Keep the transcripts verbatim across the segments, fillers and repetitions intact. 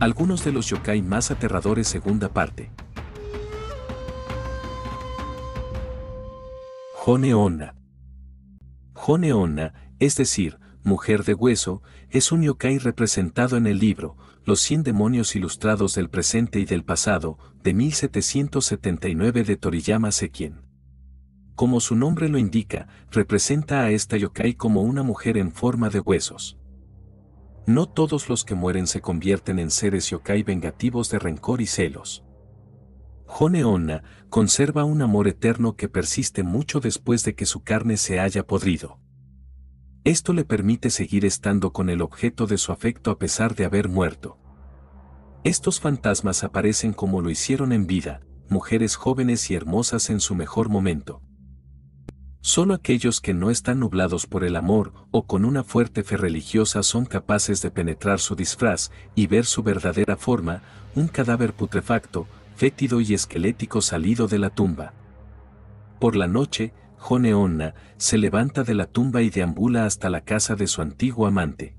Algunos de los yokai más aterradores, segunda parte. Hone Onna. Hone Onna, es decir, mujer de hueso, es un yokai representado en el libro Los cien demonios ilustrados del presente y del pasado, de mil setecientos setenta y nueve de Toriyama Sekien. Como su nombre lo indica, representa a esta yokai como una mujer en forma de huesos. No todos los que mueren se convierten en seres yokai vengativos de rencor y celos. Hone Onna conserva un amor eterno que persiste mucho después de que su carne se haya podrido. Esto le permite seguir estando con el objeto de su afecto a pesar de haber muerto. Estos fantasmas aparecen como lo hicieron en vida, mujeres jóvenes y hermosas en su mejor momento. Solo aquellos que no están nublados por el amor o con una fuerte fe religiosa son capaces de penetrar su disfraz y ver su verdadera forma, un cadáver putrefacto, fétido y esquelético salido de la tumba. Por la noche, Hone Onna se levanta de la tumba y deambula hasta la casa de su antiguo amante.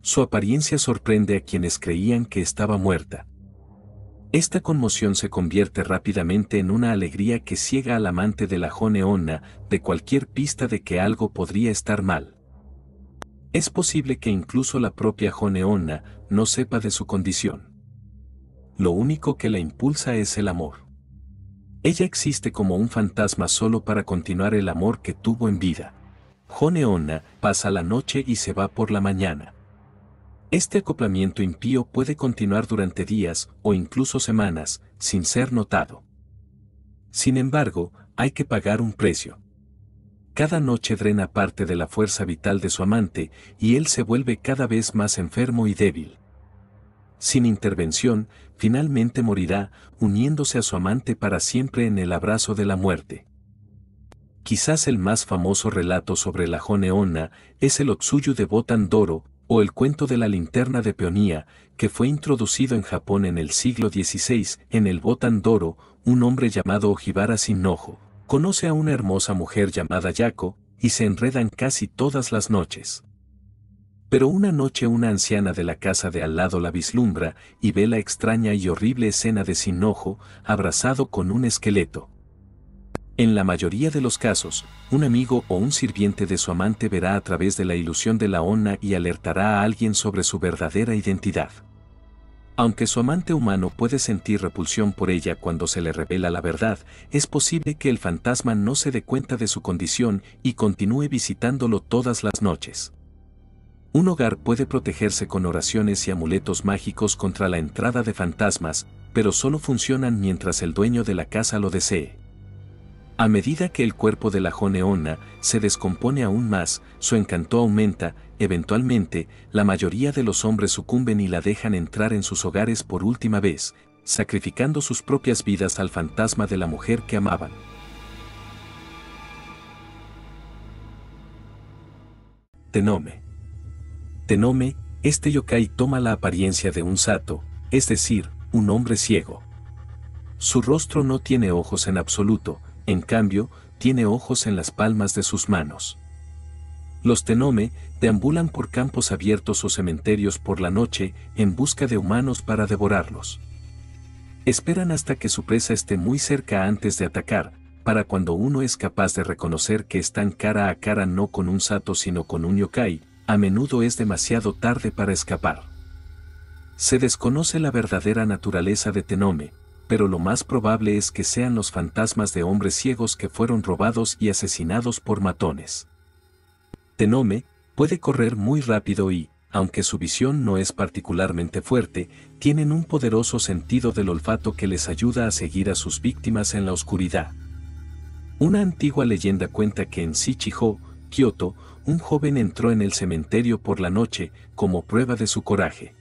Su apariencia sorprende a quienes creían que estaba muerta. Esta conmoción se convierte rápidamente en una alegría que ciega al amante de la Hone Onna de cualquier pista de que algo podría estar mal. Es posible que incluso la propia Hone Onna no sepa de su condición. Lo único que la impulsa es el amor. Ella existe como un fantasma solo para continuar el amor que tuvo en vida. Hone Onna pasa la noche y se va por la mañana. Este acoplamiento impío puede continuar durante días o incluso semanas, sin ser notado. Sin embargo, hay que pagar un precio. Cada noche drena parte de la fuerza vital de su amante y él se vuelve cada vez más enfermo y débil. Sin intervención, finalmente morirá, uniéndose a su amante para siempre en el abrazo de la muerte. Quizás el más famoso relato sobre la Hone Onna es el Otsuyu de Botan Doro, o el cuento de la linterna de peonía, que fue introducido en Japón en el siglo dieciséis, en el Botan Doro, un hombre llamado Ojibara Sinnojo conoce a una hermosa mujer llamada Yako, y se enredan casi todas las noches. Pero una noche una anciana de la casa de al lado la vislumbra, y ve la extraña y horrible escena de Sinnojo, abrazado con un esqueleto. En la mayoría de los casos, un amigo o un sirviente de su amante verá a través de la ilusión de la onna y alertará a alguien sobre su verdadera identidad. Aunque su amante humano puede sentir repulsión por ella cuando se le revela la verdad, es posible que el fantasma no se dé cuenta de su condición y continúe visitándolo todas las noches. Un hogar puede protegerse con oraciones y amuletos mágicos contra la entrada de fantasmas, pero solo funcionan mientras el dueño de la casa lo desee. A medida que el cuerpo de la Hone Onna se descompone aún más, su encanto aumenta, eventualmente, la mayoría de los hombres sucumben y la dejan entrar en sus hogares por última vez, sacrificando sus propias vidas al fantasma de la mujer que amaban. Tenome. Tenome, este yokai toma la apariencia de un sato, es decir, un hombre ciego. Su rostro no tiene ojos en absoluto. En cambio, tiene ojos en las palmas de sus manos. Los tenome deambulan por campos abiertos o cementerios por la noche en busca de humanos para devorarlos. Esperan hasta que su presa esté muy cerca antes de atacar, para cuando uno es capaz de reconocer que están cara a cara no con un sato sino con un yokai, a menudo es demasiado tarde para escapar. Se desconoce la verdadera naturaleza de Tenome, pero lo más probable es que sean los fantasmas de hombres ciegos que fueron robados y asesinados por matones. Tenome puede correr muy rápido y, aunque su visión no es particularmente fuerte, tienen un poderoso sentido del olfato que les ayuda a seguir a sus víctimas en la oscuridad. Una antigua leyenda cuenta que en Shichijo, Kioto, un joven entró en el cementerio por la noche como prueba de su coraje.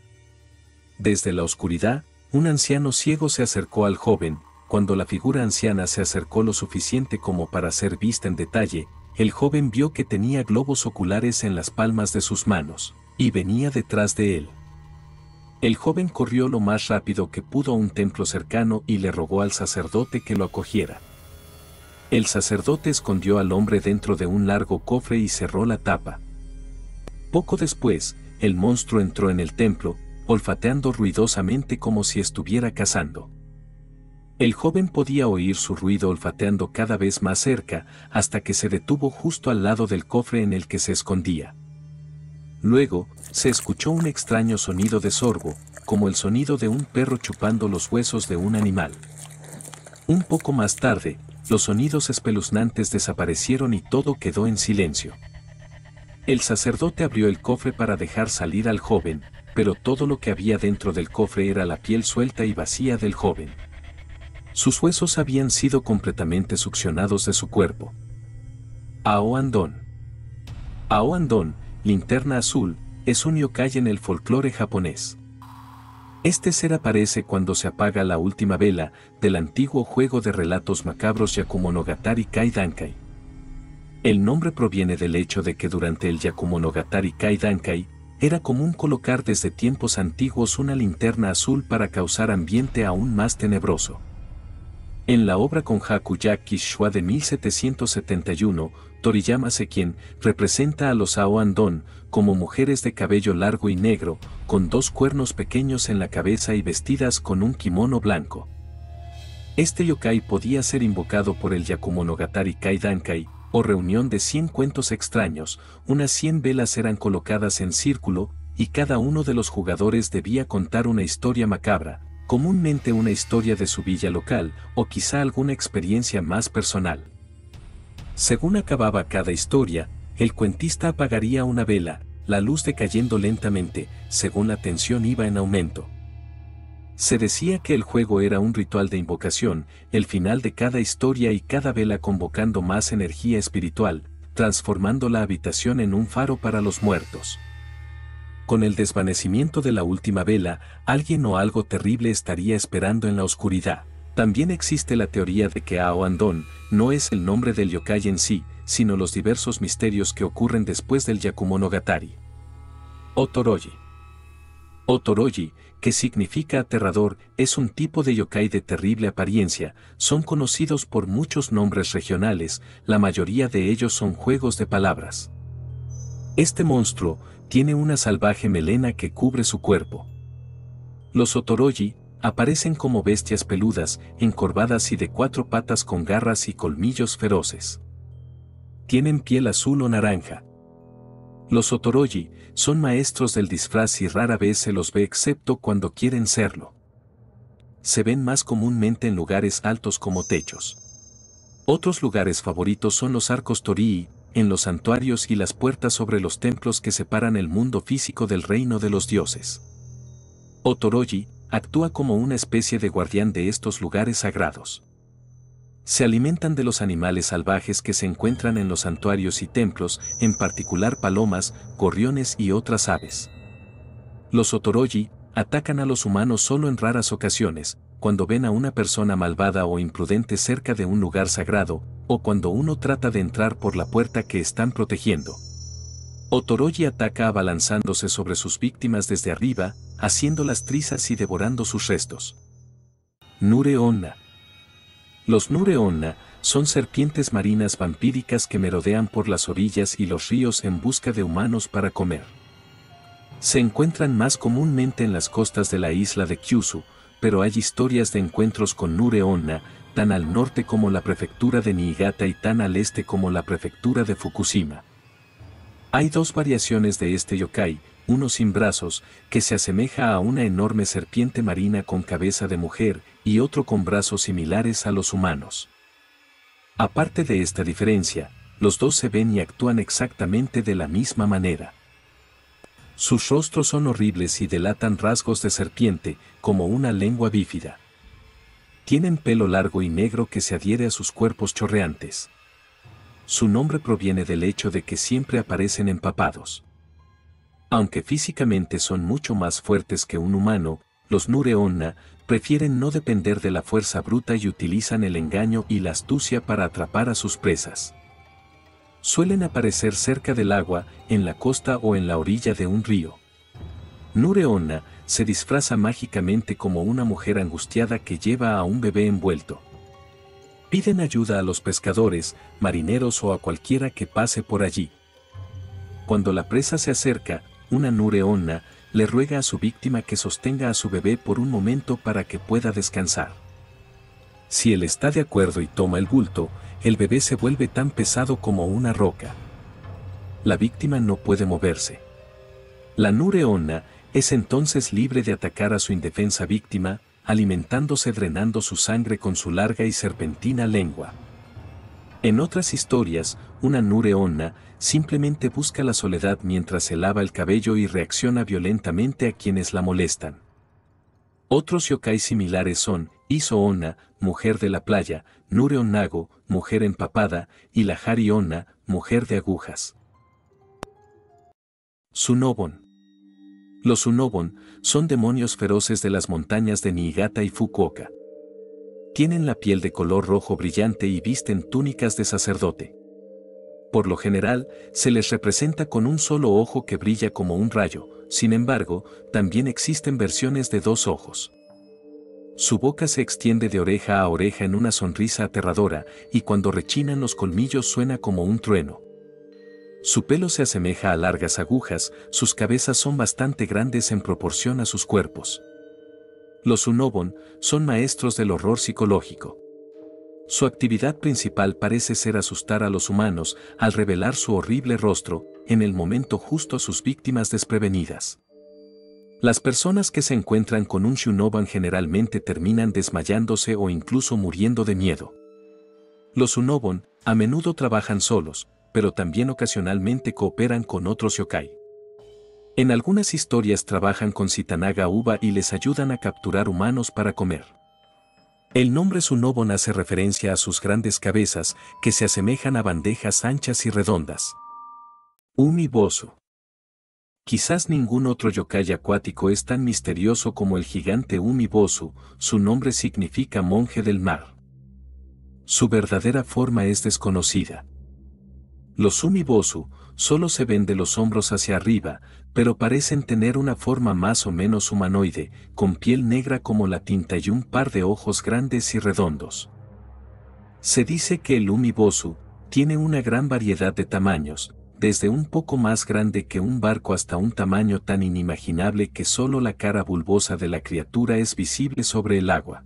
Desde la oscuridad, un anciano ciego se acercó al joven. Cuando la figura anciana se acercó lo suficiente como para ser vista en detalle, el joven vio que tenía globos oculares en las palmas de sus manos, y venía detrás de él. El joven corrió lo más rápido que pudo a un templo cercano y le rogó al sacerdote que lo acogiera. El sacerdote escondió al hombre dentro de un largo cofre y cerró la tapa. Poco después, el monstruo entró en el templo, olfateando ruidosamente como si estuviera cazando. El joven podía oír su ruido olfateando cada vez más cerca, hasta que se detuvo justo al lado del cofre en el que se escondía. Luego, se escuchó un extraño sonido de sorbo, como el sonido de un perro chupando los huesos de un animal. Un poco más tarde, los sonidos espeluznantes desaparecieron y todo quedó en silencio. El sacerdote abrió el cofre para dejar salir al joven, pero todo lo que había dentro del cofre era la piel suelta y vacía del joven. Sus huesos habían sido completamente succionados de su cuerpo. Ao Andon. Ao Andon, linterna azul, es un yokai en el folclore japonés. Este ser aparece cuando se apaga la última vela del antiguo juego de relatos macabros Yakumonogatari Kai Dankai. El nombre proviene del hecho de que durante el Yakumonogatari Kai Dankai era común colocar desde tiempos antiguos una linterna azul para causar ambiente aún más tenebroso. En la obra con Hakuyakishua de mil setecientos setenta y uno, Toriyama Sekien representa a los Ao Andon como mujeres de cabello largo y negro, con dos cuernos pequeños en la cabeza y vestidas con un kimono blanco. Este yokai podía ser invocado por el Yakumonogatari Kai Dankai, o reunión de cien cuentos extraños. Unas cien velas eran colocadas en círculo, y cada uno de los jugadores debía contar una historia macabra, comúnmente una historia de su villa local o quizá alguna experiencia más personal. Según acababa cada historia, el cuentista apagaría una vela, la luz decayendo lentamente, según la tensión iba en aumento. Se decía que el juego era un ritual de invocación, el final de cada historia y cada vela convocando más energía espiritual, transformando la habitación en un faro para los muertos. Con el desvanecimiento de la última vela, alguien o algo terrible estaría esperando en la oscuridad. También existe la teoría de que Ao Andon no es el nombre del yokai en sí, sino los diversos misterios que ocurren después del Yakumonogatari. Otoroshi. Otoroshi, que significa aterrador, es un tipo de yokai de terrible apariencia. Son conocidos por muchos nombres regionales, la mayoría de ellos son juegos de palabras. Este monstruo tiene una salvaje melena que cubre su cuerpo. Los Otoroshi aparecen como bestias peludas, encorvadas y de cuatro patas con garras y colmillos feroces. Tienen piel azul o naranja. Los Otoroshi son maestros del disfraz y rara vez se los ve excepto cuando quieren serlo. Se ven más comúnmente en lugares altos como techos. Otros lugares favoritos son los arcos torii, en los santuarios y las puertas sobre los templos que separan el mundo físico del reino de los dioses. Otoroshi actúa como una especie de guardián de estos lugares sagrados. Se alimentan de los animales salvajes que se encuentran en los santuarios y templos, en particular palomas, gorriones y otras aves. Los Otoroshi atacan a los humanos solo en raras ocasiones, cuando ven a una persona malvada o imprudente cerca de un lugar sagrado, o cuando uno trata de entrar por la puerta que están protegiendo. Otoroshi ataca abalanzándose sobre sus víctimas desde arriba, haciéndolas trizas y devorando sus restos. Nure Onna. Los Nure Onna son serpientes marinas vampíricas que merodean por las orillas y los ríos en busca de humanos para comer. Se encuentran más comúnmente en las costas de la isla de Kyushu, pero hay historias de encuentros con Nure Onna, tan al norte como la prefectura de Niigata y tan al este como la prefectura de Fukushima. Hay dos variaciones de este yokai, uno sin brazos, que se asemeja a una enorme serpiente marina con cabeza de mujer, y otro con brazos similares a los humanos. Aparte de esta diferencia, los dos se ven y actúan exactamente de la misma manera. Sus rostros son horribles y delatan rasgos de serpiente, como una lengua bífida. Tienen pelo largo y negro que se adhiere a sus cuerpos chorreantes. Su nombre proviene del hecho de que siempre aparecen empapados. Aunque físicamente son mucho más fuertes que un humano, los Nure Onna prefieren no depender de la fuerza bruta y utilizan el engaño y la astucia para atrapar a sus presas. Suelen aparecer cerca del agua, en la costa o en la orilla de un río. Nure Onna se disfraza mágicamente como una mujer angustiada que lleva a un bebé envuelto. Piden ayuda a los pescadores, marineros o a cualquiera que pase por allí. Cuando la presa se acerca, una Nure Onna le ruega a su víctima que sostenga a su bebé por un momento para que pueda descansar. Si él está de acuerdo y toma el bulto, el bebé se vuelve tan pesado como una roca. La víctima no puede moverse. La Nure-onna es entonces libre de atacar a su indefensa víctima, alimentándose drenando su sangre con su larga y serpentina lengua. En otras historias, una Nure-onna simplemente busca la soledad mientras se lava el cabello y reacciona violentamente a quienes la molestan. Otros yokai similares son Iso-onna, mujer de la playa, Nure-onago, mujer empapada, y la Hari-onna, mujer de agujas. Shunoban. Los Shunoban son demonios feroces de las montañas de Niigata y Fukuoka. Tienen la piel de color rojo brillante y visten túnicas de sacerdote. Por lo general, se les representa con un solo ojo que brilla como un rayo, sin embargo, también existen versiones de dos ojos. Su boca se extiende de oreja a oreja en una sonrisa aterradora, y cuando rechinan los colmillos suena como un trueno. Su pelo se asemeja a largas agujas, sus cabezas son bastante grandes en proporción a sus cuerpos. Los Shunoban son maestros del horror psicológico. Su actividad principal parece ser asustar a los humanos al revelar su horrible rostro, en el momento justo a sus víctimas desprevenidas. Las personas que se encuentran con un Shunoban generalmente terminan desmayándose o incluso muriendo de miedo. Los Shunoban a menudo trabajan solos, pero también ocasionalmente cooperan con otros yokai. En algunas historias trabajan con Sitanaga Uba y les ayudan a capturar humanos para comer. El nombre Shunoban hace referencia a sus grandes cabezas, que se asemejan a bandejas anchas y redondas. Umibozu. Quizás ningún otro yokai acuático es tan misterioso como el gigante Umibozu, su nombre significa monje del mar. Su verdadera forma es desconocida. Los Umibozu solo se ven de los hombros hacia arriba, pero parecen tener una forma más o menos humanoide, con piel negra como la tinta y un par de ojos grandes y redondos. Se dice que el Umibozu tiene una gran variedad de tamaños, desde un poco más grande que un barco hasta un tamaño tan inimaginable que solo la cara bulbosa de la criatura es visible sobre el agua.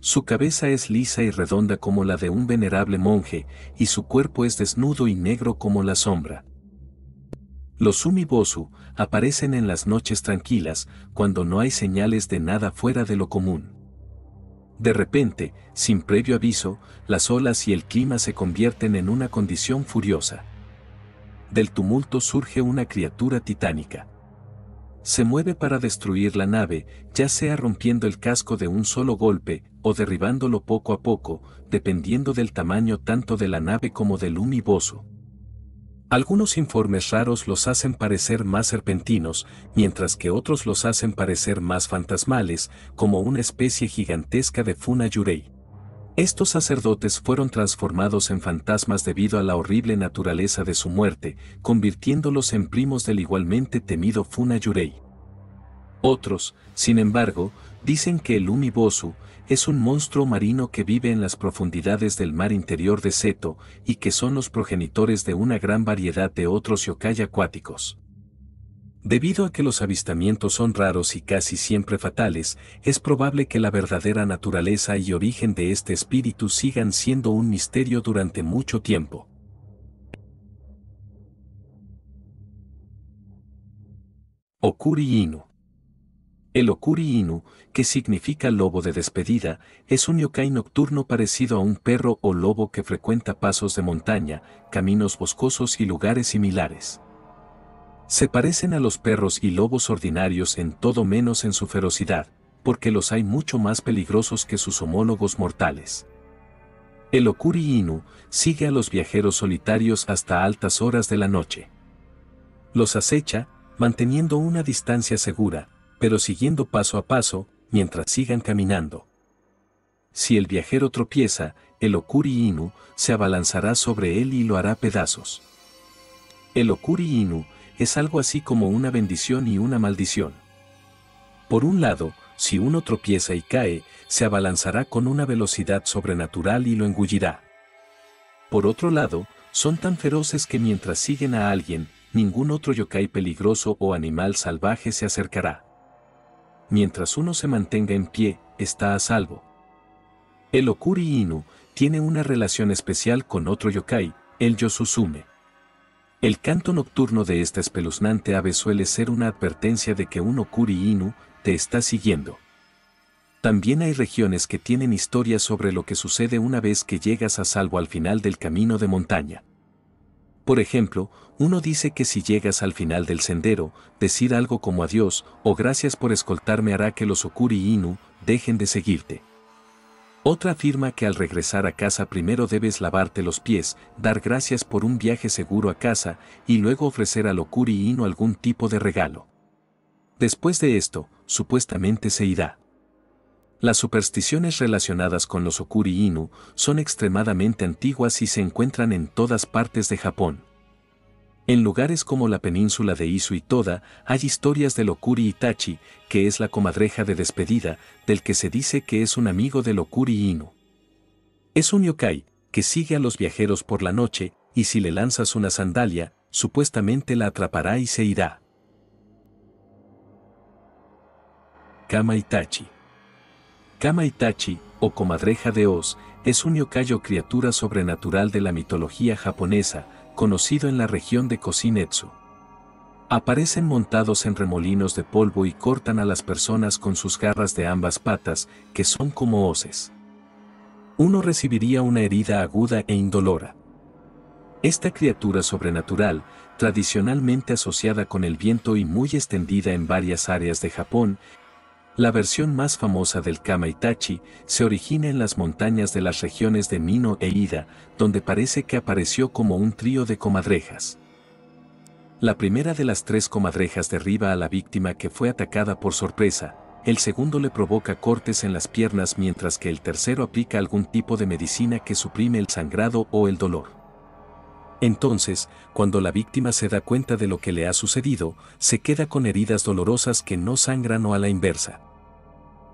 Su cabeza es lisa y redonda como la de un venerable monje, y su cuerpo es desnudo y negro como la sombra. Los Umibozu aparecen en las noches tranquilas, cuando no hay señales de nada fuera de lo común. De repente, sin previo aviso, las olas y el clima se convierten en una condición furiosa. Del tumulto surge una criatura titánica. Se mueve para destruir la nave, ya sea rompiendo el casco de un solo golpe, o derribándolo poco a poco, dependiendo del tamaño tanto de la nave como del Umibozu. Algunos informes raros los hacen parecer más serpentinos, mientras que otros los hacen parecer más fantasmales, como una especie gigantesca de Funa-Yurei. Estos sacerdotes fueron transformados en fantasmas debido a la horrible naturaleza de su muerte, convirtiéndolos en primos del igualmente temido Funa-Yurei. Otros, sin embargo, dicen que el Umibozu es un monstruo marino que vive en las profundidades del mar interior de Seto y que son los progenitores de una gran variedad de otros yokai acuáticos. Debido a que los avistamientos son raros y casi siempre fatales, es probable que la verdadera naturaleza y origen de este espíritu sigan siendo un misterio durante mucho tiempo. Okuri Inu. El Okuri Inu, que significa lobo de despedida, es un yokai nocturno parecido a un perro o lobo que frecuenta pasos de montaña, caminos boscosos y lugares similares. Se parecen a los perros y lobos ordinarios en todo menos en su ferocidad, porque los hay mucho más peligrosos que sus homólogos mortales. El Okuri Inu sigue a los viajeros solitarios hasta altas horas de la noche. Los acecha, manteniendo una distancia segura, pero siguiendo paso a paso, mientras sigan caminando. Si el viajero tropieza, el Okuri Inu se abalanzará sobre él y lo hará pedazos. El Okuri Inu es algo así como una bendición y una maldición. Por un lado, si uno tropieza y cae, se abalanzará con una velocidad sobrenatural y lo engullirá. Por otro lado, son tan feroces que mientras siguen a alguien, ningún otro yokai peligroso o animal salvaje se acercará. Mientras uno se mantenga en pie, está a salvo. El Okuri Inu tiene una relación especial con otro yokai, el Yosuzume. El canto nocturno de esta espeluznante ave suele ser una advertencia de que un Okuri Inu te está siguiendo. También hay regiones que tienen historias sobre lo que sucede una vez que llegas a salvo al final del camino de montaña. Por ejemplo, uno dice que si llegas al final del sendero, decir algo como adiós o gracias por escoltarme hará que los Okuri Inu dejen de seguirte. Otra afirma que al regresar a casa primero debes lavarte los pies, dar gracias por un viaje seguro a casa y luego ofrecer al Okuri Inu algún tipo de regalo. Después de esto, supuestamente se irá. Las supersticiones relacionadas con los Okuri Inu son extremadamente antiguas y se encuentran en todas partes de Japón. En lugares como la península de Izu y Toda, hay historias del Okuri Itachi, que es la comadreja de despedida, del que se dice que es un amigo del Okuri Inu. Es un yokai, que sigue a los viajeros por la noche, y si le lanzas una sandalia, supuestamente la atrapará y se irá. Kamaitachi. Kamaitachi, o comadreja de Oz, es un yokai o criatura sobrenatural de la mitología japonesa, conocido en la región de Kosinetsu. Aparecen montados en remolinos de polvo y cortan a las personas con sus garras de ambas patas, que son como hoces. Uno recibiría una herida aguda e indolora. Esta criatura sobrenatural, tradicionalmente asociada con el viento y muy extendida en varias áreas de Japón, la versión más famosa del Kamaitachi se origina en las montañas de las regiones de Mino e Ida, donde parece que apareció como un trío de comadrejas. La primera de las tres comadrejas derriba a la víctima que fue atacada por sorpresa, el segundo le provoca cortes en las piernas mientras que el tercero aplica algún tipo de medicina que suprime el sangrado o el dolor. Entonces, cuando la víctima se da cuenta de lo que le ha sucedido, se queda con heridas dolorosas que no sangran o a la inversa.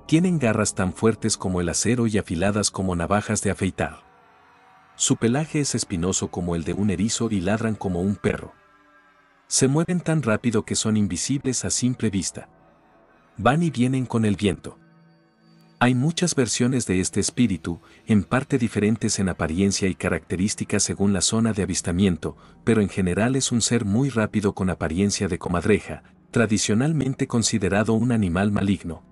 Tienen garras tan fuertes como el acero y afiladas como navajas de afeitar. Su pelaje es espinoso como el de un erizo y ladran como un perro. Se mueven tan rápido que son invisibles a simple vista. Van y vienen con el viento. Hay muchas versiones de este espíritu, en parte diferentes en apariencia y características según la zona de avistamiento, pero en general es un ser muy rápido con apariencia de comadreja, tradicionalmente considerado un animal maligno,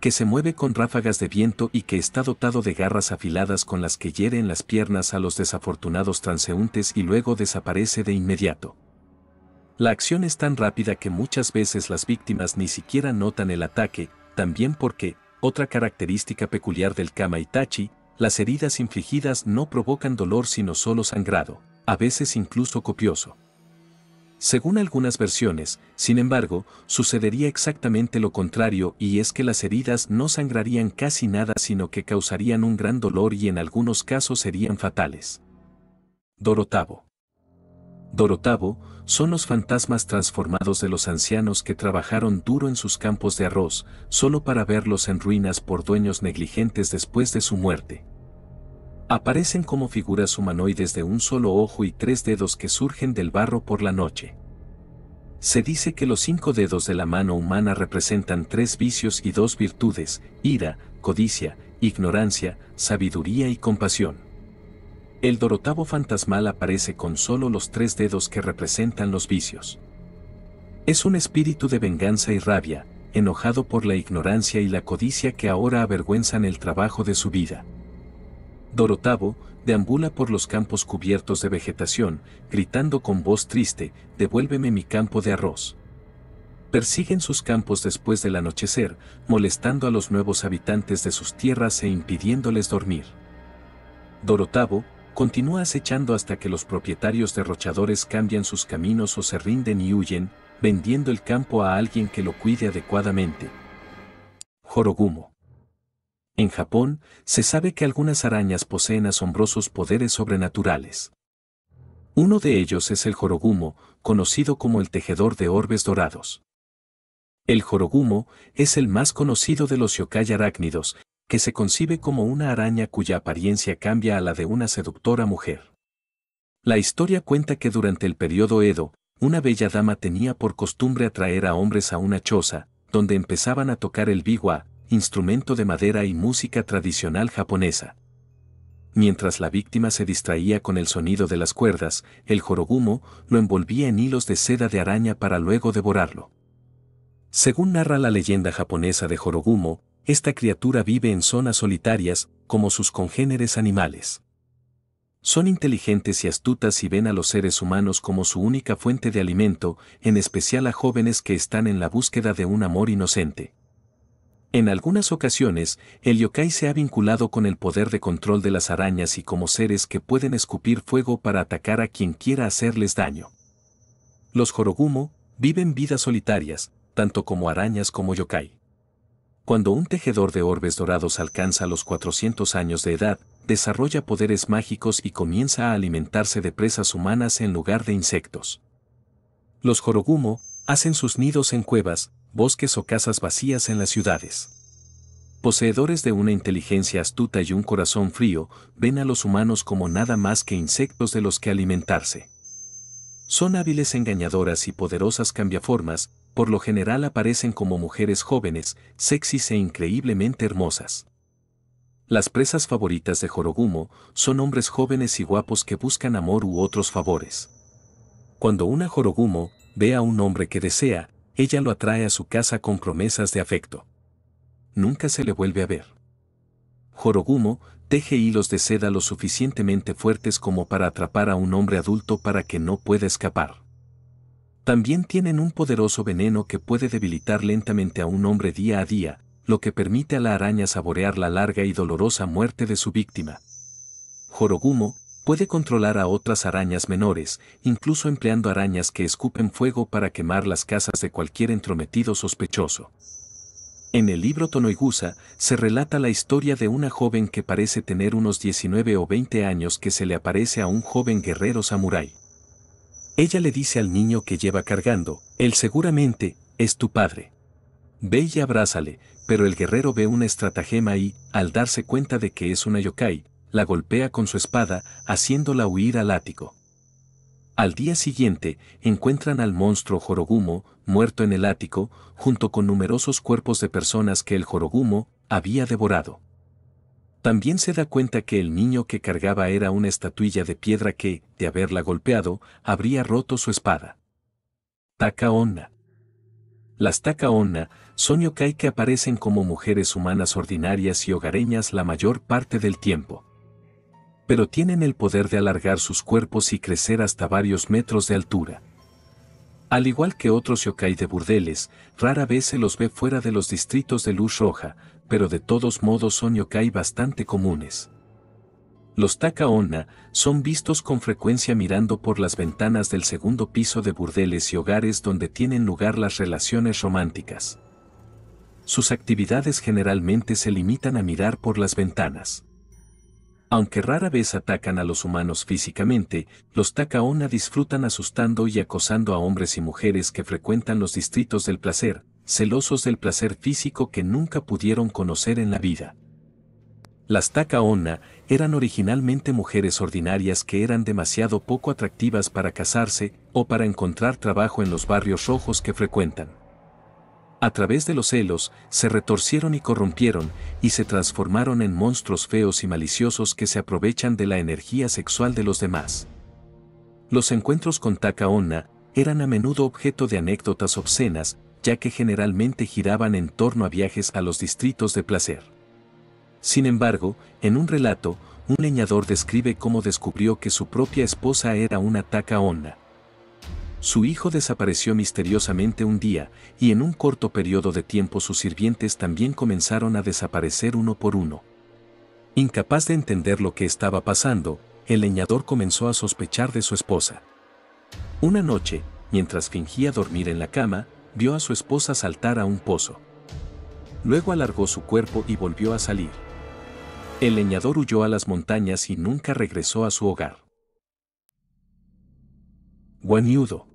que se mueve con ráfagas de viento y que está dotado de garras afiladas con las que hiere en las piernas a los desafortunados transeúntes y luego desaparece de inmediato. La acción es tan rápida que muchas veces las víctimas ni siquiera notan el ataque, también porque, otra característica peculiar del Kamaitachi, las heridas infligidas no provocan dolor sino solo sangrado, a veces incluso copioso. Según algunas versiones, sin embargo, sucedería exactamente lo contrario y es que las heridas no sangrarían casi nada sino que causarían un gran dolor y en algunos casos serían fatales. Dorotabo. Dorotabo son los fantasmas transformados de los ancianos que trabajaron duro en sus campos de arroz, solo para verlos en ruinas por dueños negligentes después de su muerte. Aparecen como figuras humanoides de un solo ojo y tres dedos que surgen del barro por la noche. Se dice que los cinco dedos de la mano humana representan tres vicios y dos virtudes, ira, codicia, ignorancia, sabiduría y compasión. El Dorotabo fantasmal aparece con solo los tres dedos que representan los vicios. Es un espíritu de venganza y rabia, enojado por la ignorancia y la codicia que ahora avergüenzan el trabajo de su vida. Dorotabo deambula por los campos cubiertos de vegetación, gritando con voz triste, «Devuélveme mi campo de arroz». Persiguen sus campos después del anochecer, molestando a los nuevos habitantes de sus tierras e impidiéndoles dormir. Dorotabo continúa acechando hasta que los propietarios derrochadores cambian sus caminos o se rinden y huyen, vendiendo el campo a alguien que lo cuide adecuadamente. Jorogumo. En Japón, se sabe que algunas arañas poseen asombrosos poderes sobrenaturales. Uno de ellos es el Jorogumo, conocido como el tejedor de orbes dorados. El Jorogumo es el más conocido de los yokai arácnidos, que se concibe como una araña cuya apariencia cambia a la de una seductora mujer. La historia cuenta que durante el periodo Edo, Una bella dama tenía por costumbre atraer a hombres a una choza, donde empezaban a tocar el biwa, instrumento de madera y música tradicional japonesa. Mientras la víctima se distraía con el sonido de las cuerdas, el jorogumo lo envolvía en hilos de seda de araña para luego devorarlo. Según narra la leyenda japonesa de Jorogumo, esta criatura vive en zonas solitarias, como sus congéneres animales. Son inteligentes y astutas y ven a los seres humanos como su única fuente de alimento, en especial a jóvenes que están en la búsqueda de un amor inocente. En algunas ocasiones, el yokai se ha vinculado con el poder de control de las arañas y como seres que pueden escupir fuego para atacar a quien quiera hacerles daño. Los jorogumo viven vidas solitarias, tanto como arañas como yokai. Cuando un tejedor de orbes dorados alcanza los cuatrocientos años de edad, desarrolla poderes mágicos y comienza a alimentarse de presas humanas en lugar de insectos. Los jorogumo hacen sus nidos en cuevas, bosques o casas vacías en las ciudades. Poseedores de una inteligencia astuta y un corazón frío, ven a los humanos como nada más que insectos de los que alimentarse. Son hábiles engañadoras y poderosas cambiaformas, por lo general aparecen como mujeres jóvenes, sexys e increíblemente hermosas. Las presas favoritas de Jorogumo son hombres jóvenes y guapos que buscan amor u otros favores. Cuando una Jorogumo ve a un hombre que desea, ella lo atrae a su casa con promesas de afecto. Nunca se le vuelve a ver. Jorogumo teje hilos de seda lo suficientemente fuertes como para atrapar a un hombre adulto para que no pueda escapar. También tienen un poderoso veneno que puede debilitar lentamente a un hombre día a día, lo que permite a la araña saborear la larga y dolorosa muerte de su víctima. Jorogumo puede controlar a otras arañas menores, incluso empleando arañas que escupen fuego para quemar las casas de cualquier entrometido sospechoso. En el libro Tonoigusa se relata la historia de una joven que parece tener unos diecinueve o veinte años que se le aparece a un joven guerrero samurái. Ella le dice al niño que lleva cargando, él seguramente es tu padre. Ve y abrázale, pero el guerrero ve una estratagema y, al darse cuenta de que es una yokai, la golpea con su espada, haciéndola huir al ático. Al día siguiente, encuentran al monstruo Jorogumo, muerto en el ático, junto con numerosos cuerpos de personas que el Jorogumo había devorado. También se da cuenta que el niño que cargaba era una estatuilla de piedra que, de haberla golpeado, habría roto su espada. Taka Onna. Las Taka Onna son yokai que aparecen como mujeres humanas ordinarias y hogareñas la mayor parte del tiempo. Pero tienen el poder de alargar sus cuerpos y crecer hasta varios metros de altura. Al igual que otros yokai de burdeles, rara vez se los ve fuera de los distritos de luz roja, pero de todos modos son yokai bastante comunes. Los Taka Onna son vistos con frecuencia mirando por las ventanas del segundo piso de burdeles y hogares donde tienen lugar las relaciones románticas. Sus actividades generalmente se limitan a mirar por las ventanas. Aunque rara vez atacan a los humanos físicamente, los Taka Onna disfrutan asustando y acosando a hombres y mujeres que frecuentan los distritos del placer, celosos del placer físico que nunca pudieron conocer en la vida. Las Taka Onna eran originalmente mujeres ordinarias que eran demasiado poco atractivas para casarse o para encontrar trabajo en los barrios rojos que frecuentan. A través de los celos, se retorcieron y corrompieron, y se transformaron en monstruos feos y maliciosos que se aprovechan de la energía sexual de los demás. Los encuentros con Taka Onna eran a menudo objeto de anécdotas obscenas, ya que generalmente giraban en torno a viajes a los distritos de placer. Sin embargo, en un relato, un leñador describe cómo descubrió que su propia esposa era una Taka Onna. Su hijo desapareció misteriosamente un día, y en un corto periodo de tiempo sus sirvientes también comenzaron a desaparecer uno por uno. Incapaz de entender lo que estaba pasando, el leñador comenzó a sospechar de su esposa. Una noche, mientras fingía dormir en la cama, vio a su esposa saltar a un pozo. Luego alargó su cuerpo y volvió a salir. El leñador huyó a las montañas y nunca regresó a su hogar. Wanyudo.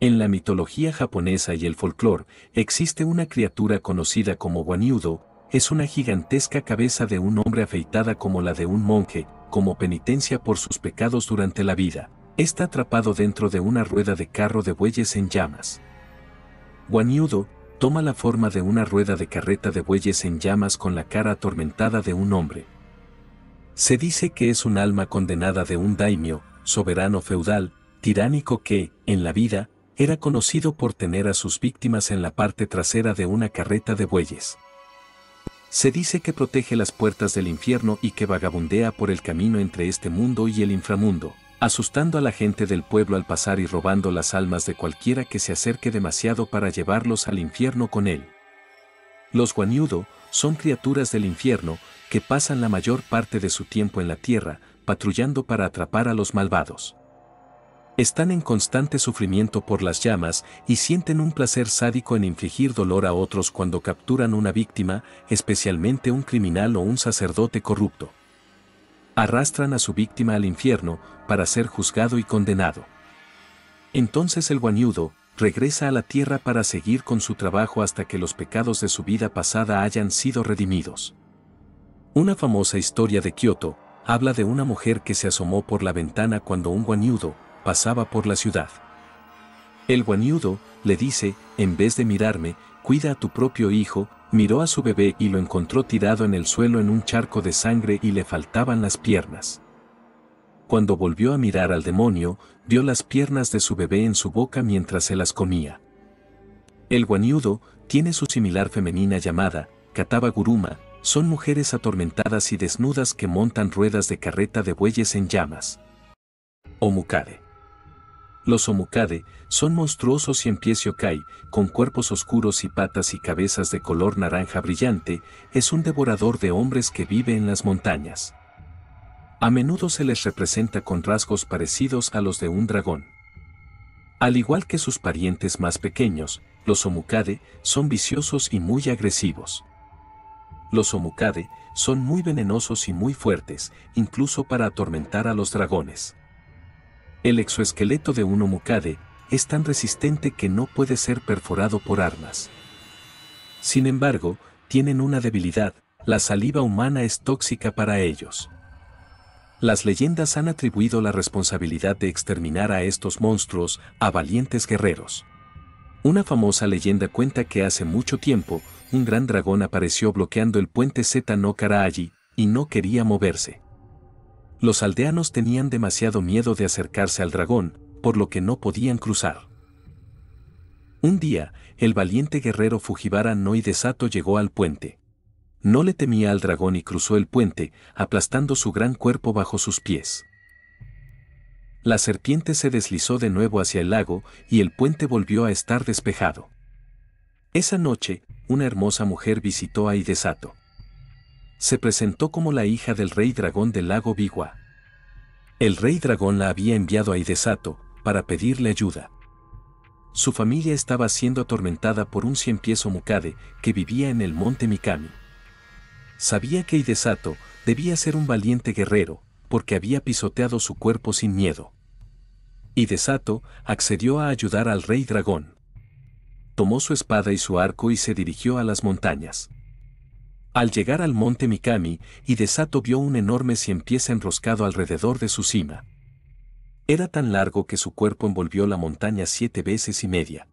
En la mitología japonesa y el folclore, existe una criatura conocida como Wanyudo, es una gigantesca cabeza de un hombre afeitada como la de un monje, como penitencia por sus pecados durante la vida, está atrapado dentro de una rueda de carro de bueyes en llamas. Wanyudo toma la forma de una rueda de carreta de bueyes en llamas con la cara atormentada de un hombre. Se dice que es un alma condenada de un daimyo, soberano feudal, tiránico que, en la vida, era conocido por tener a sus víctimas en la parte trasera de una carreta de bueyes. Se dice que protege las puertas del infierno y que vagabundea por el camino entre este mundo y el inframundo, asustando a la gente del pueblo al pasar y robando las almas de cualquiera que se acerque demasiado para llevarlos al infierno con él. Los Wanyudo son criaturas del infierno que pasan la mayor parte de su tiempo en la tierra, patrullando para atrapar a los malvados. Están en constante sufrimiento por las llamas y sienten un placer sádico en infligir dolor a otros cuando capturan una víctima, especialmente un criminal o un sacerdote corrupto. Arrastran a su víctima al infierno para ser juzgado y condenado. Entonces el Wanyudo regresa a la tierra para seguir con su trabajo hasta que los pecados de su vida pasada hayan sido redimidos. Una famosa historia de Kioto habla de una mujer que se asomó por la ventana cuando un Wanyudo pasaba por la ciudad. El Wanyudo le dice, en vez de mirarme, cuida a tu propio hijo. Miró a su bebé y lo encontró tirado en el suelo en un charco de sangre y le faltaban las piernas. Cuando volvió a mirar al demonio, vio las piernas de su bebé en su boca mientras se las comía. El Wanyudo tiene su similar femenina llamada Kataba Guruma, son mujeres atormentadas y desnudas que montan ruedas de carreta de bueyes en llamas. Omukade. Los Omukade son monstruosos cien pies yokai, con cuerpos oscuros y patas y cabezas de color naranja brillante. Es un devorador de hombres que vive en las montañas. A menudo se les representa con rasgos parecidos a los de un dragón. Al igual que sus parientes más pequeños, los Omukade son viciosos y muy agresivos. Los Omukade son muy venenosos y muy fuertes, incluso para atormentar a los dragones. El exoesqueleto de un Omukade es tan resistente que no puede ser perforado por armas. Sin embargo, tienen una debilidad: la saliva humana es tóxica para ellos. Las leyendas han atribuido la responsabilidad de exterminar a estos monstruos a valientes guerreros. Una famosa leyenda cuenta que hace mucho tiempo, un gran dragón apareció bloqueando el puente Zeta no Karaagi y no quería moverse. Los aldeanos tenían demasiado miedo de acercarse al dragón, por lo que no podían cruzar. Un día, el valiente guerrero Fujiwara no Hidesato llegó al puente. No le temía al dragón y cruzó el puente, aplastando su gran cuerpo bajo sus pies. La serpiente se deslizó de nuevo hacia el lago y el puente volvió a estar despejado. Esa noche, una hermosa mujer visitó a Hidesato. Se presentó como la hija del rey dragón del lago Biwa. El rey dragón la había enviado a Hidesato para pedirle ayuda. Su familia estaba siendo atormentada por un cien pies Omukade que vivía en el monte Mikami. Sabía que Hidesato debía ser un valiente guerrero porque había pisoteado su cuerpo sin miedo. Hidesato accedió a ayudar al rey dragón. Tomó su espada y su arco y se dirigió a las montañas. Al llegar al monte Mikami, Hidesato vio un enorme cien pies enroscado alrededor de su cima. Era tan largo que su cuerpo envolvió la montaña siete veces y media.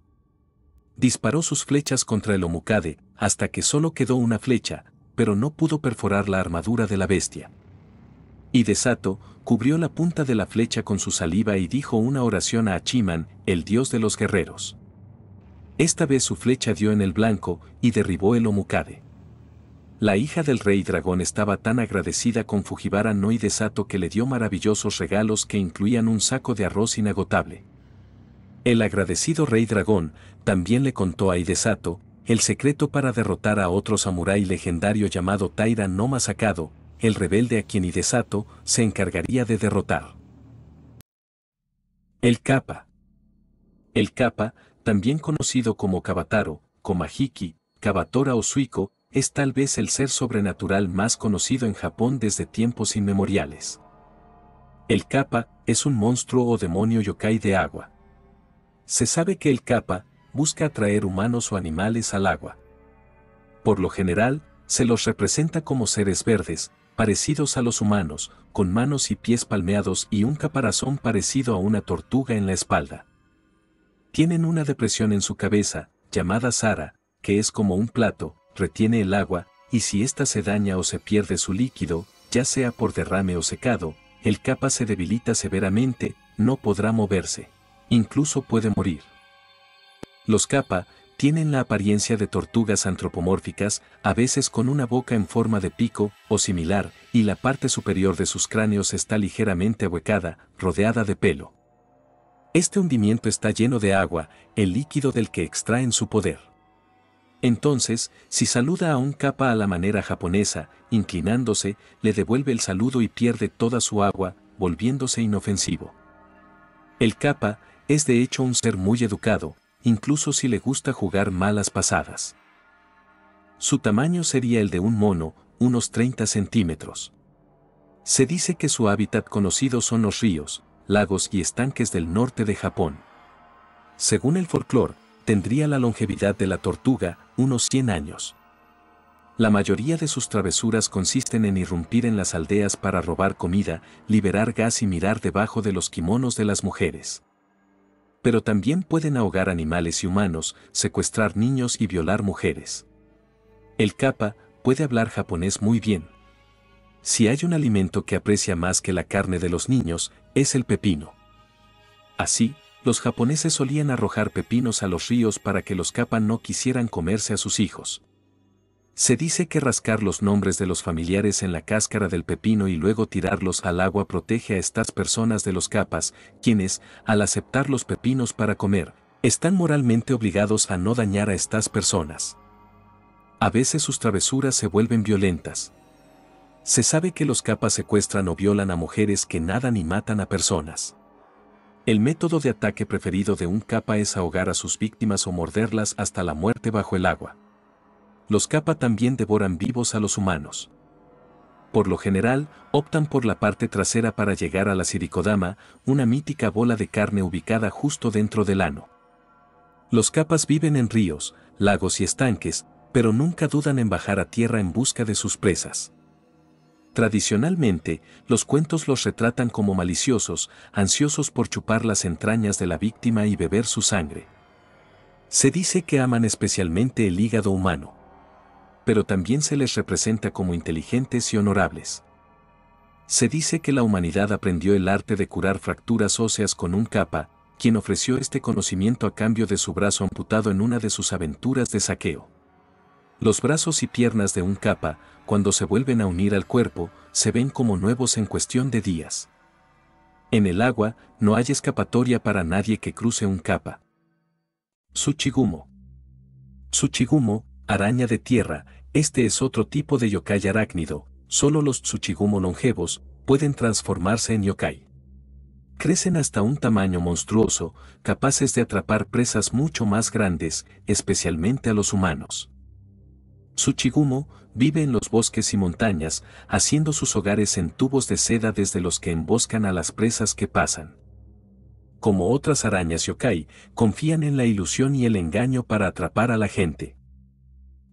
Disparó sus flechas contra el Omukade, hasta que solo quedó una flecha, pero no pudo perforar la armadura de la bestia. Hidesato cubrió la punta de la flecha con su saliva y dijo una oración a Achiman, el dios de los guerreros. Esta vez su flecha dio en el blanco y derribó el Omukade. La hija del rey dragón estaba tan agradecida con Fujiwara no Hidesato que le dio maravillosos regalos que incluían un saco de arroz inagotable. El agradecido rey dragón también le contó a Hidesato el secreto para derrotar a otro samurái legendario llamado Taira no Masakado, el rebelde a quien Hidesato se encargaría de derrotar. El Kappa. El Kappa, también conocido como Kabataro, Komahiki, Kabatora o Suiko, es tal vez el ser sobrenatural más conocido en Japón desde tiempos inmemoriales. El Kappa es un monstruo o demonio yokai de agua. Se sabe que el Kappa busca atraer humanos o animales al agua. Por lo general, se los representa como seres verdes, parecidos a los humanos, con manos y pies palmeados y un caparazón parecido a una tortuga en la espalda. Tienen una depresión en su cabeza, llamada Sara, que es como un plato, retiene el agua, y si ésta se daña o se pierde su líquido, ya sea por derrame o secado, el Kappa se debilita severamente, no podrá moverse. Incluso puede morir. Los Kappa tienen la apariencia de tortugas antropomórficas, a veces con una boca en forma de pico o similar, y la parte superior de sus cráneos está ligeramente ahuecada, rodeada de pelo. Este hundimiento está lleno de agua, el líquido del que extraen su poder. Entonces, si saluda a un Kappa a la manera japonesa, inclinándose, le devuelve el saludo y pierde toda su agua, volviéndose inofensivo. El Kappa es de hecho un ser muy educado, incluso si le gusta jugar malas pasadas. Su tamaño sería el de un mono, unos treinta centímetros. Se dice que su hábitat conocido son los ríos, lagos y estanques del norte de Japón. Según el folclore, tendría la longevidad de la tortuga, unos cien años. La mayoría de sus travesuras consisten en irrumpir en las aldeas para robar comida, liberar gas y mirar debajo de los kimonos de las mujeres. Pero también pueden ahogar animales y humanos, secuestrar niños y violar mujeres. El Kappa puede hablar japonés muy bien. Si hay un alimento que aprecia más que la carne de los niños, es el pepino. Así, los japoneses solían arrojar pepinos a los ríos para que los Kappa no quisieran comerse a sus hijos. Se dice que rascar los nombres de los familiares en la cáscara del pepino y luego tirarlos al agua protege a estas personas de los Kappas, quienes, al aceptar los pepinos para comer, están moralmente obligados a no dañar a estas personas. A veces sus travesuras se vuelven violentas. Se sabe que los Kappas secuestran o violan a mujeres que nadan y matan a personas. El método de ataque preferido de un Kappa es ahogar a sus víctimas o morderlas hasta la muerte bajo el agua. Los Kappa también devoran vivos a los humanos. Por lo general, optan por la parte trasera para llegar a la Sirikodama, una mítica bola de carne ubicada justo dentro del ano. Los Kappas viven en ríos, lagos y estanques, pero nunca dudan en bajar a tierra en busca de sus presas. Tradicionalmente, los cuentos los retratan como maliciosos, ansiosos por chupar las entrañas de la víctima y beber su sangre. Se dice que aman especialmente el hígado humano, pero también se les representa como inteligentes y honorables. Se dice que la humanidad aprendió el arte de curar fracturas óseas con un Kappa, quien ofreció este conocimiento a cambio de su brazo amputado en una de sus aventuras de saqueo. Los brazos y piernas de un Kappa, cuando se vuelven a unir al cuerpo, se ven como nuevos en cuestión de días. En el agua, no hay escapatoria para nadie que cruce un Kappa. Tsuchigumo. Tsuchigumo, araña de tierra. Este es otro tipo de yokai arácnido, solo los tsuchigumo longevos pueden transformarse en yokai. Crecen hasta un tamaño monstruoso, capaces de atrapar presas mucho más grandes, especialmente a los humanos. Tsuchigumo vive en los bosques y montañas, haciendo sus hogares en tubos de seda desde los que emboscan a las presas que pasan. Como otras arañas yokai, confían en la ilusión y el engaño para atrapar a la gente.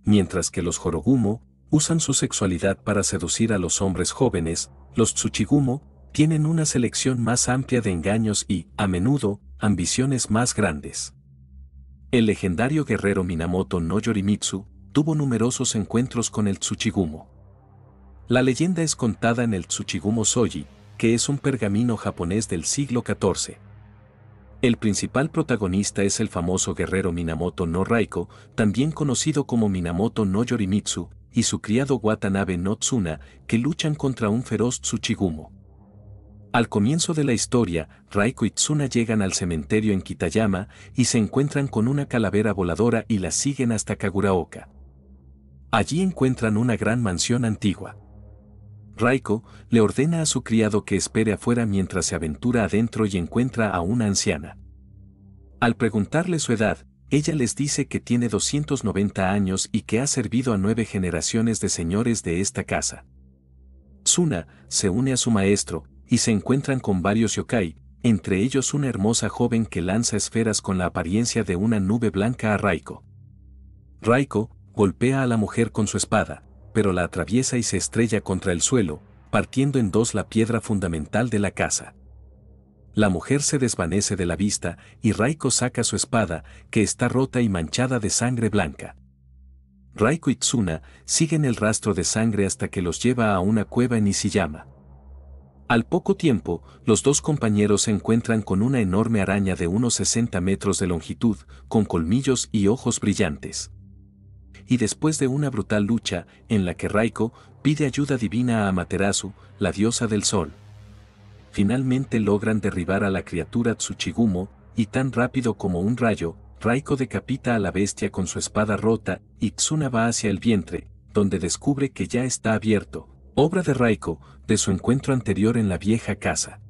Mientras que los Jorogumo usan su sexualidad para seducir a los hombres jóvenes, los Tsuchigumo tienen una selección más amplia de engaños y, a menudo, ambiciones más grandes. El legendario guerrero Minamoto no Yorimitsu tuvo numerosos encuentros con el Tsuchigumo. La leyenda es contada en el Tsuchigumo Soji, que es un pergamino japonés del siglo catorce. El principal protagonista es el famoso guerrero Minamoto no Raiko, también conocido como Minamoto no Yorimitsu, y su criado Watanabe no Tsuna, que luchan contra un feroz Tsuchigumo. Al comienzo de la historia, Raiko y Tsuna llegan al cementerio en Kitayama y se encuentran con una calavera voladora y la siguen hasta Kaguraoka. Allí encuentran una gran mansión antigua. Raiko le ordena a su criado que espere afuera mientras se aventura adentro y encuentra a una anciana. Al preguntarle su edad, ella les dice que tiene doscientos noventa años y que ha servido a nueve generaciones de señores de esta casa. Tsuna se une a su maestro y se encuentran con varios yokai, entre ellos una hermosa joven que lanza esferas con la apariencia de una nube blanca a Raiko. Raiko golpea a la mujer con su espada, pero la atraviesa y se estrella contra el suelo, partiendo en dos la piedra fundamental de la casa. La mujer se desvanece de la vista y Raiko saca su espada, que está rota y manchada de sangre blanca. Raiko y Tsuna siguen el rastro de sangre hasta que los lleva a una cueva en Ishiyama. Al poco tiempo, los dos compañeros se encuentran con una enorme araña de unos sesenta metros de longitud, con colmillos y ojos brillantes. Y después de una brutal lucha, en la que Raiko pide ayuda divina a Amaterasu, la diosa del sol, finalmente logran derribar a la criatura Tsuchigumo, y tan rápido como un rayo, Raiko decapita a la bestia con su espada rota, y Tsuna va hacia el vientre, donde descubre que ya está abierto, obra de Raiko, de su encuentro anterior en la vieja casa.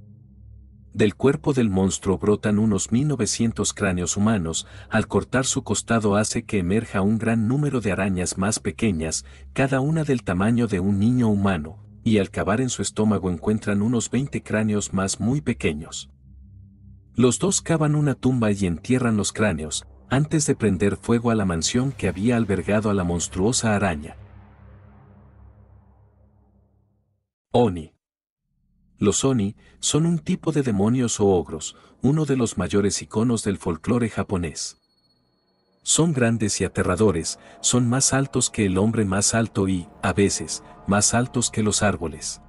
Del cuerpo del monstruo brotan unos mil novecientos cráneos humanos, al cortar su costado hace que emerja un gran número de arañas más pequeñas, cada una del tamaño de un niño humano, y al cavar en su estómago encuentran unos veinte cráneos más muy pequeños. Los dos cavan una tumba y entierran los cráneos, antes de prender fuego a la mansión que había albergado a la monstruosa araña. Oni. Los Oni son un tipo de demonios o ogros, uno de los mayores iconos del folclore japonés. Son grandes y aterradores, son más altos que el hombre más alto y, a veces, más altos que los árboles.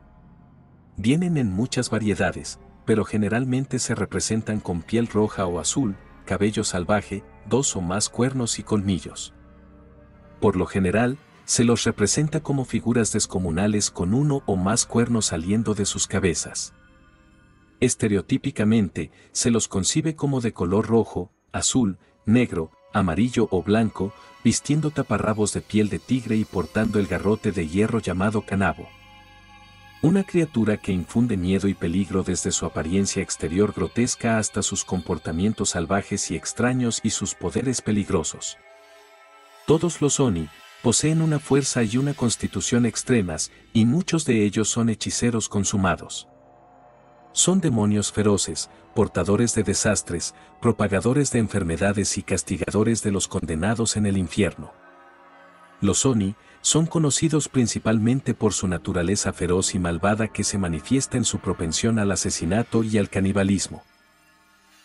Vienen en muchas variedades, pero generalmente se representan con piel roja o azul, cabello salvaje, dos o más cuernos y colmillos. Por lo general, se los representa como figuras descomunales con uno o más cuernos saliendo de sus cabezas. Estereotípicamente, se los concibe como de color rojo, azul, negro, amarillo o blanco, vistiendo taparrabos de piel de tigre y portando el garrote de hierro llamado kanabo. Una criatura que infunde miedo y peligro desde su apariencia exterior grotesca hasta sus comportamientos salvajes y extraños y sus poderes peligrosos. Todos los Oni poseen una fuerza y una constitución extremas, y muchos de ellos son hechiceros consumados. Son demonios feroces, portadores de desastres, propagadores de enfermedades y castigadores de los condenados en el infierno. Los Oni son conocidos principalmente por su naturaleza feroz y malvada que se manifiesta en su propensión al asesinato y al canibalismo.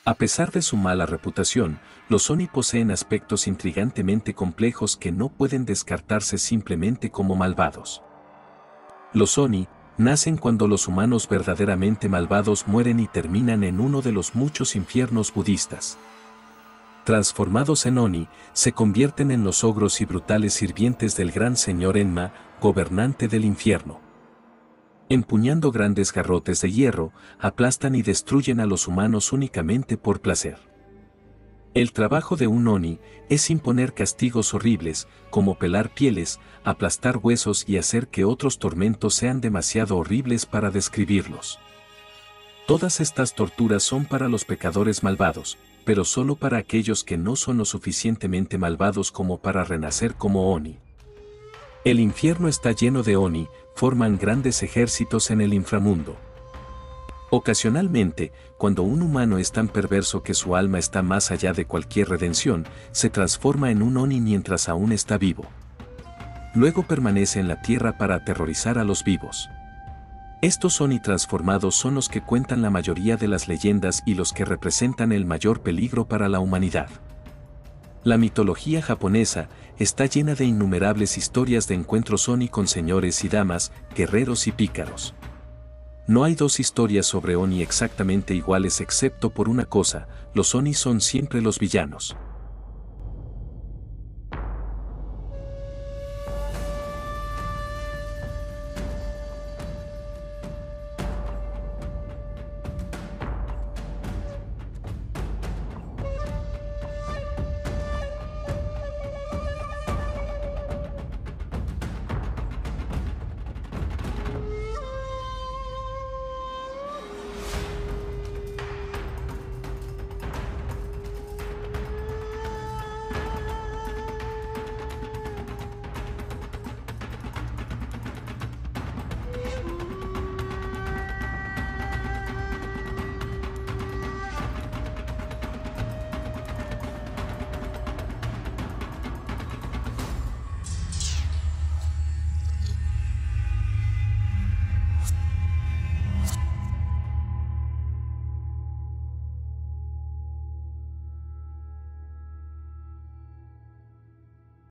A pesar de su mala reputación, los Oni poseen aspectos intrigantemente complejos que no pueden descartarse simplemente como malvados. Los Oni nacen cuando los humanos verdaderamente malvados mueren y terminan en uno de los muchos infiernos budistas. Transformados en Oni, se convierten en los ogros y brutales sirvientes del gran señor Enma, gobernante del infierno. Empuñando grandes garrotes de hierro, aplastan y destruyen a los humanos únicamente por placer. El trabajo de un Oni es imponer castigos horribles, como pelar pieles, aplastar huesos y hacer que otros tormentos sean demasiado horribles para describirlos. Todas estas torturas son para los pecadores malvados, pero solo para aquellos que no son lo suficientemente malvados como para renacer como Oni. El infierno está lleno de Oni, forman grandes ejércitos en el inframundo. Ocasionalmente, cuando un humano es tan perverso que su alma está más allá de cualquier redención, se transforma en un Oni mientras aún está vivo. Luego permanece en la tierra para aterrorizar a los vivos. Estos Oni transformados son los que cuentan la mayoría de las leyendas y los que representan el mayor peligro para la humanidad. La mitología japonesa está llena de innumerables historias de encuentros Oni con señores y damas, guerreros y pícaros. No hay dos historias sobre Oni exactamente iguales excepto por una cosa, los Oni son siempre los villanos.